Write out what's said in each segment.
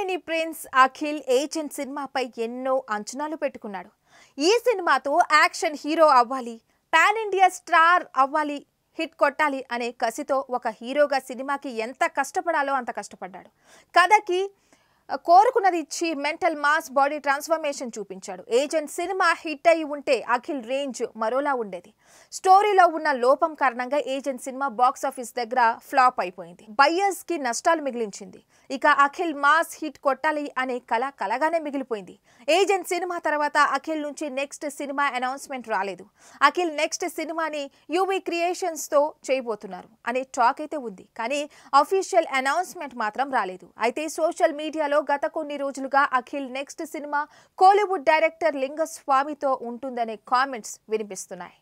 Akkineni prince Akhil agent సినిమాపై ఎన్నో అంచనాలు పెట్టుకున్నాడు. ఈ సినిమాతో యాక్షన్ హీరో అవ్వాలి, పాన్ ఇండియా స్టార్ అవ్వాలి, హిట్ కొట్టాలి అనే కసితో ఒక హీరోగా సినిమాకి ఎంత కష్టపడాలో అంత కష్టపడ్డాడు. కథకి కోరుకున్నది ఇచ్చి మెంటల్ మాస్ బాడీ ట్రాన్స్ఫర్మేషన్ చూపించాడు. ఏజెంట్ సినిమా హిట్ అయి ఉంటే అఖిల్ రేంజ్ మరోలా ఉండేది. స్టోరీలో ఉన్న లోపం కారణంగా ఏజెంట్ సినిమా బాక్స్ ఆఫీస్ దగ్గర ఫ్లాప్ అయిపోయింది, బయర్స్ కి నష్టాలు మిగిలించింది. ఇక అఖిల్ మాస్ హిట్ కొట్టాలి అనే కళ కలగానే మిగిలిపోయింది. ఏజెంట్ సినిమా తర్వాత అఖిల్ నుంచి నెక్స్ట్ సినిమా అనౌన్స్మెంట్ రాలేదు. అఖిల్ నెక్స్ట్ సినిమాని యూవీ క్రియేషన్స్ తో చేయబోతున్నారు అనే టాక్ అయితే ఉంది, కానీ అఫీషియల్ అనౌన్స్మెంట్ మాత్రం రాలేదు. అయితే సోషల్ మీడియాలో గత కొన్ని రోజులుగా అఖిల్ నెక్స్ట్ సినిమా కోలీవుడ్ డైరెక్టర్ లింగస్వామితో ఉంటుందనే కామెంట్స్ వినిపిస్తున్నాయి.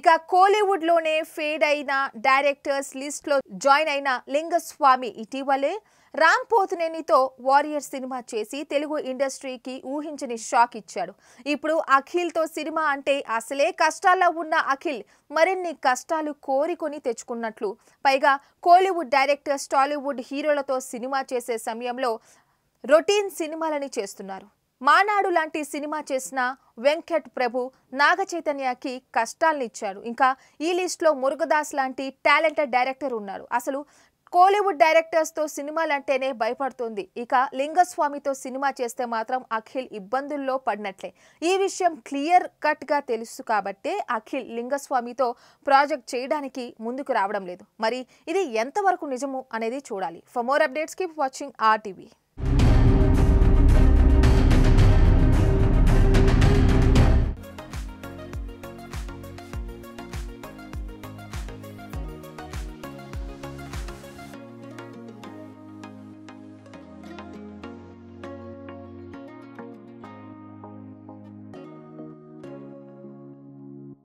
ఇక కోలీవుడ్ లోనే ఫేడ్ అయిన డైరెక్టర్స్ లిస్ట్ లో జాయిన్ అయిన లింగస్వామి ఇటీవలే రామ్ పోతినేనితో వారియర్ సినిమా చేసి తెలుగు ఇండస్ట్రీకి ఊహించని షాక్ ఇచ్చాడు. ఇప్పుడు అఖిల్తో సినిమా అంటే అసలే కష్టాల్లో ఉన్న అఖిల్ మరిన్ని కష్టాలు కోరికొని తెచ్చుకున్నట్లు, పైగా కోలీవుడ్ డైరెక్టర్స్ టాలీవుడ్ హీరోలతో సినిమా చేసే సమయంలో రొటీన్ సినిమాలని చేస్తున్నారు. మానాడు లాంటి సినిమా చేసిన వెంకట్ ప్రభు, నాగ చైతన్యకి కష్టాలనిచ్చాడు. ఇంకా ఈ లిస్ట్లో మురుగదాస్ లాంటి టాలెంటెడ్ డైరెక్టర్ ఉన్నారు. అసలు కోలీవుడ్ డైరెక్టర్స్తో సినిమాలంటేనే భయపడుతుంది. ఇక లింగస్వామితో సినిమా చేస్తే మాత్రం అఖిల్ ఇబ్బందుల్లో పడినట్లే. ఈ విషయం క్లియర్ కట్గా తెలుసు కాబట్టే అఖిల్ లింగస్వామితో ప్రాజెక్ట్ చేయడానికి ముందుకు రావడం లేదు. మరి ఇది ఎంతవరకు నిజము అనేది చూడాలి. For more updates keep watching RTV.